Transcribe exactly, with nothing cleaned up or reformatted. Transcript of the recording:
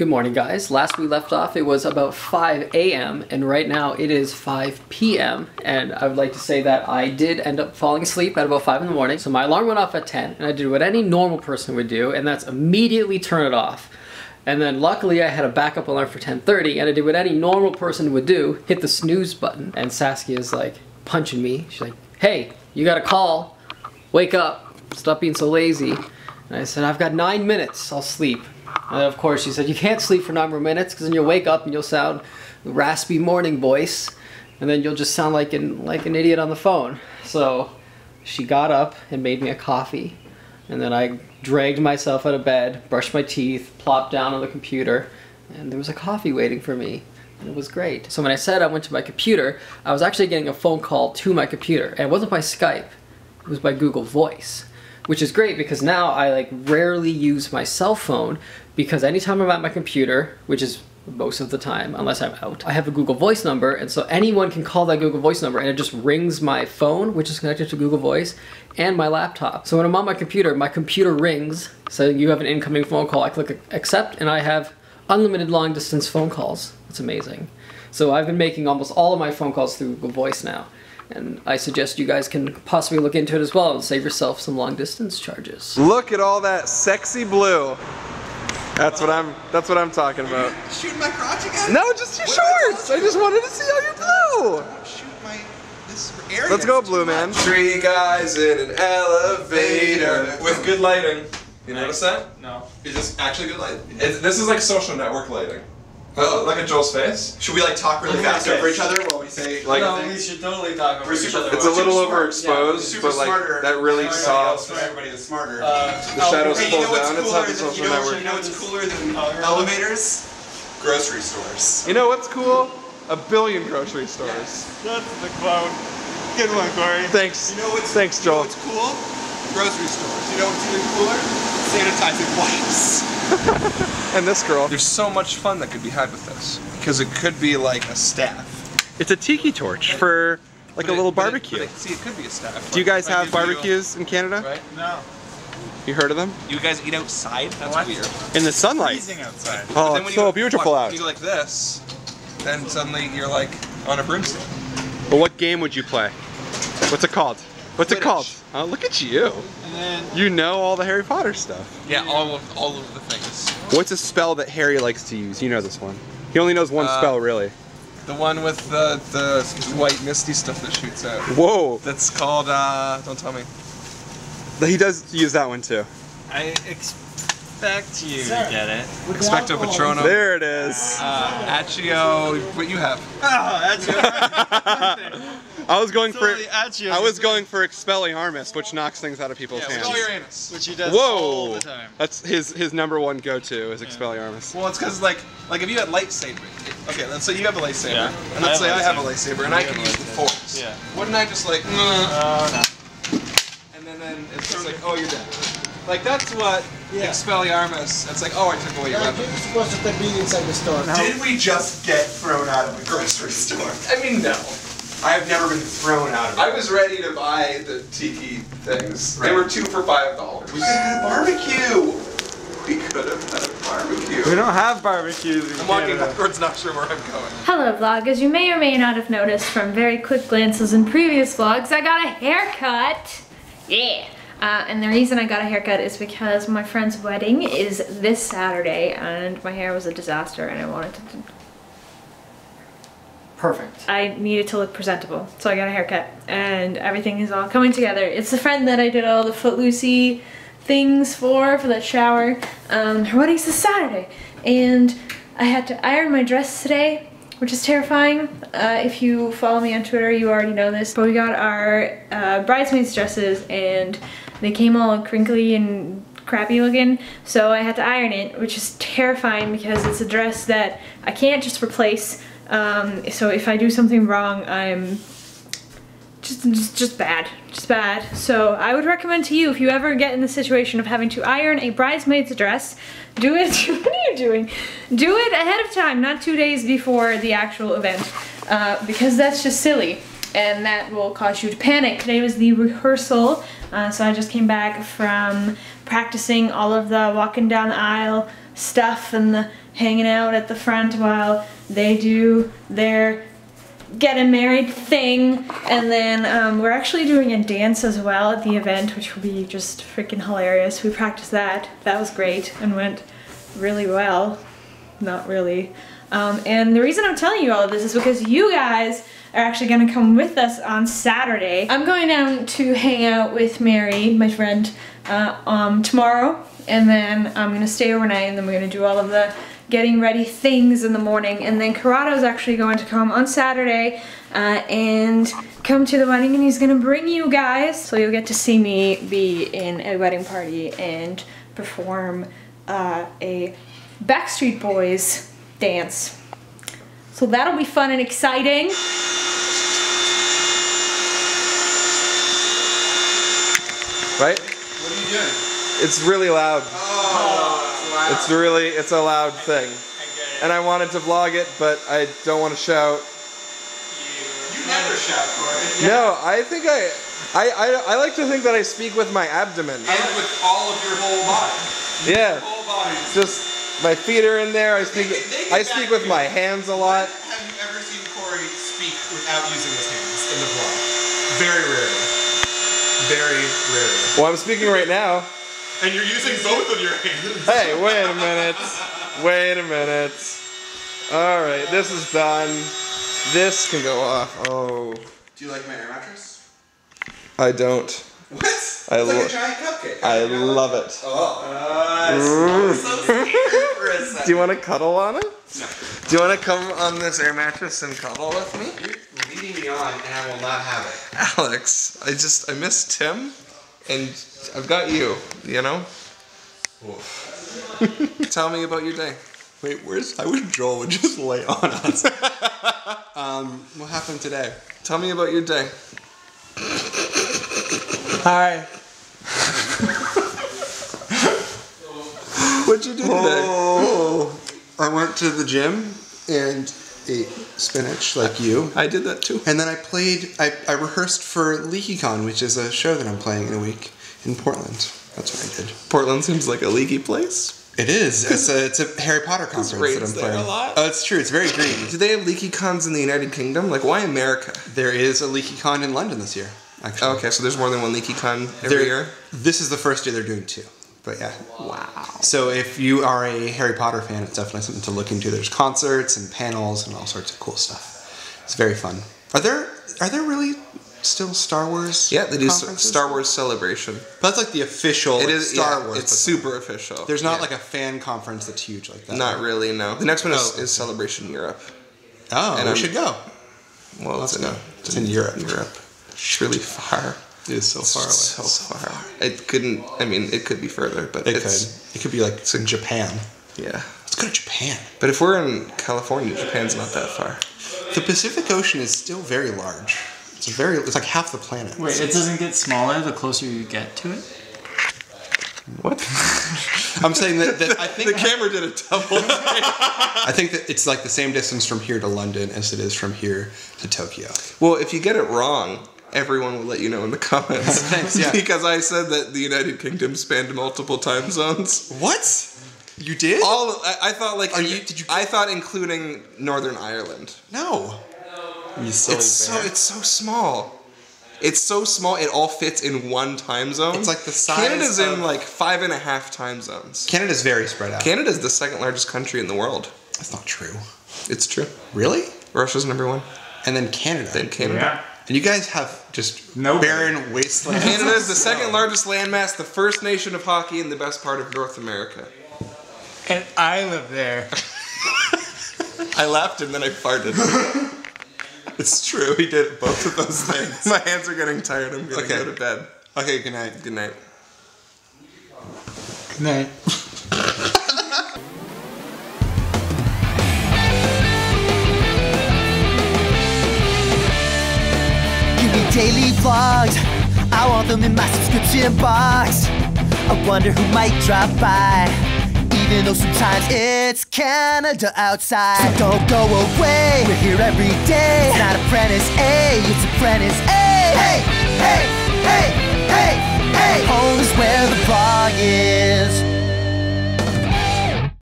Good morning, guys. Last we left off, it was about five A M and right now it is five P M and I would like to say that I did end up falling asleep at about five in the morning. So my alarm went off at ten and I did what any normal person would do, and that's immediately turn it off. And then luckily I had a backup alarm for ten thirty and I did what any normal person would do, hit the snooze button. And Saskia's like punching me. She's like, hey, you got a call. Wake up. Stop being so lazy. And I said, I've got nine minutes. I'll sleep. And of course she said, you can't sleep for nine more minutes because then you'll wake up and you'll sound a raspy morning voice and then you'll just sound like an, like an idiot on the phone. So she got up and made me a coffee, and then I dragged myself out of bed, brushed my teeth, plopped down on the computer, and there was a coffee waiting for me. And it was great. So when I said I went to my computer, I was actually getting a phone call to my computer, and it wasn't by Skype, it was by Google Voice. Which is great because now I like rarely use my cell phone, because anytime I'm at my computer, which is most of the time, unless I'm out, I have a Google Voice number, and so anyone can call that Google Voice number and it just rings my phone, which is connected to Google Voice, and my laptop. So when I'm on my computer, my computer rings, so you have an incoming phone call, I click accept, and I have unlimited long distance phone calls. It's amazing. So I've been making almost all of my phone calls through Google Voice now. And I suggest you guys can possibly look into it as well and save yourself some long distance charges. Look at all that sexy blue. That's what I'm that's what I'm talking about. Shooting my crotch again? No, just your what shorts! I, I just wanted to see how you blew! Don't shoot my this area. Let's go, blue man. Three guys in an elevator with good lighting. You notice that? No. Is this actually good lighting? It's, this is like social network lighting. Oh, look at Joel's face. Should we like talk really fast over each other while we say like? No, things? We should totally talk over each other. It's a little overexposed, yeah, but like smarter. That really oh, solves. Yeah, everybody is smarter. Uh, the oh, shadows hey, pull you know down. It's not the social you know, network. You know what's cooler than elevators? Grocery stores. You know what's cool? A billion grocery stores. Yeah. That's the clown. Good one, Corey. Thanks. You know what's thanks, Joel. You know what's cool? Grocery stores. You know what's even cooler? Sanitizing wipes. And this girl. There's so much fun that could be had with this, because it could be like a staff. It's a tiki torch for like but a little it, barbecue. But it, but it, see, it could be a staff. Like, do you guys have barbecues in Canada? Right? No. You heard of them? You guys eat outside? That's what? Weird. In the sunlight. Freezing outside. Oh, it's so go, beautiful what, out. When you go like this, then suddenly you're like on a broomstick. Well, what game would you play? What's it called? What's British. It called? Oh, look at you. And then, you know all the Harry Potter stuff. Yeah, all of all of the things. What's a spell that Harry likes to use? You know this one. He only knows one uh, spell, really. The one with the, the white misty stuff that shoots out. Whoa. That's called, uh, don't tell me. He does use that one, too. I expect you Sir, to get it. Expecto Patronum. There it is. Uh, Accio, what you have. Oh, Accio. I was going totally for I was going for Expelliarmus, which knocks things out of people's yeah, hands. Expelliarmus, which he does Whoa. all the time. That's his his number one go-to is Expelliarmus. Yeah. Well, it's because like like if you had lightsaber, okay, let's say you have a lightsaber, yeah. and let's I say I have a lightsaber, and I can use the force. Yeah. Wouldn't I just like? Uh, and then then it's just like, oh, you're dead. Like that's what yeah. Expelliarmus. It's like, oh, I took away your yeah, weapon. You're supposed to be inside the store. Now, did we just get thrown out of a grocery store? I mean, no. I have never been thrown out of it. I was ready to buy the tiki things. Right. They were two for five dollars. We could have barbecue. We could have had a barbecue. We don't have barbecues. I'm walking backwards, not sure where I'm going. Hello, vlog. As you may or may not have noticed from very quick glances in previous vlogs, I got a haircut. Yeah. Uh, and the reason I got a haircut is because my friend's wedding is this Saturday, and my hair was a disaster, and I wanted to. Perfect. I needed to look presentable, so I got a haircut, and everything is all coming together. It's the friend that I did all the Footloosey things for, for that shower. Um, her wedding's this Saturday, and I had to iron my dress today, which is terrifying. Uh, if you follow me on Twitter, you already know this, but we got our uh, bridesmaids' dresses, and they came all crinkly and crappy looking, so I had to iron it, which is terrifying because it's a dress that I can't just replace. Um, so if I do something wrong, I'm just, just just bad, just bad. So I would recommend to you, if you ever get in the situation of having to iron a bridesmaid's dress, do it, what are you doing? Do it ahead of time, not two days before the actual event, uh, because that's just silly, and that will cause you to panic. Today was the rehearsal, uh, so I just came back from practicing all of the walking down the aisle stuff and the hanging out at the front while they do their getting married thing. And then um, we're actually doing a dance as well at the event, which will be just freaking hilarious. We practiced that. That was great and went really well. Not really. Um, and the reason I'm telling you all of this is because you guys are actually going to come with us on Saturday. I'm going down to hang out with Mary, my friend, uh, um, tomorrow. And then I'm going to stay overnight, and then we're going to do all of the getting ready things in the morning. And then Corrado's actually going to come on Saturday uh, and come to the wedding, and he's going to bring you guys. So you'll get to see me be in a wedding party and perform uh, a Backstreet Boys dance. So that'll be fun and exciting. Right? What are you doing? It's really loud. Oh, it's loud. It's really, it's a loud thing. I get it. And I wanted to vlog it, but I don't want to shout. You, you never shout, Corey. No, I think I, I, I, I like to think that I speak with my abdomen. And with all of your whole body. Yeah. Your whole body. Just. My feet are in there. I speak. They, they, they I speak with my hands a lot. When have you ever seen Corey speak without using his hands in the vlog? Very rarely. Very rarely. Well, I'm speaking right now. And you're using both of your hands. Hey, wait a minute. Wait a minute. All right, this is done. This can go off. Oh. Do you like my air mattress? I don't. What? I it's like a giant cupcake. I, I love it. it. Oh, uh, it's so scary for a second. Do you want to cuddle on it? No. Do you want to come on this air mattress and cuddle with me? You're leading me on, and I will not have it. Alex, I just I miss Tim, and I've got you. You know. Oof. Tell me about your day. Wait, where's? I wish Joel would just lay on us. um, what happened today? Tell me about your day. Hi. What'd you do today? Oh, I went to the gym and ate spinach like you. I did that too. And then I played, I, I rehearsed for LeakyCon, which is a show that I'm playing in a week in Portland. That's what I did. Portland seems like a leaky place. It is. It's a, it's a Harry Potter conference that I'm playing. A lot. Oh, it's true. It's very green. Do they have LeakyCons in the United Kingdom? Like, why America? There is a LeakyCon in London this year. Actually. Okay, so there's more than one LeakyCon every year? This is the first year they're doing two, but yeah. Wow. So if you are a Harry Potter fan, it's definitely something to look into. There's concerts and panels and all sorts of cool stuff. It's very fun. Are there are there really still Star Wars? Yeah, they do Star Wars Celebration. But that's like the official it like, is, Star yeah, Wars. It's super official. There's not yeah. like a fan conference that's huge like that. Not right? really, no. The next one is, oh, is Celebration Europe. Oh, and we I'm, should go. Well, well it's, in, it's in Europe. Europe. It's really far. It is so far away. So, so far. far. It couldn't, I mean, it could be further, but it it's... could. It could be like, it's in Japan. Yeah. Let's go to Japan. But if we're in California, Japan's not that far. The Pacific Ocean is still very large. It's very, it's like half the planet. Wait, so it doesn't get smaller the closer you get to it? What? I'm saying that, that the, I think... The camera did a double take. I think that it's like the same distance from here to London as it is from here to Tokyo. Well, if you get it wrong... Everyone will let you know in the comments. Thanks, yeah. Because I said that the United Kingdom spanned multiple time zones. What? You did? All I, I thought like Are in, you, did you I thought including Northern Ireland. No. You silly it's bear. so it's so small. It's so small it all fits in one time zone. It's like the size Canada's of, in like five and a half time zones. Canada's very spread out. Canada's the second largest country in the world. That's not true. It's true. Really? Russia's number one. And then Canada. Then Canada. Yeah. And you guys have just no barren wasteland. Canada is the second largest landmass, the first nation of hockey, and the best part of North America. And I live there. I laughed and then I farted. It's true, he did both of those things. My hands are getting tired. I'm gonna okay. go to bed. Okay, good night. Good night. Good night. Daily vlogs, I want them in my subscription box. I wonder who might drop by, even though sometimes it's Canada outside. So don't go away, we're here every day. It's not Apprentice A, it's Apprentice A. Hey, hey, hey, hey, hey. Home is where the vlog is.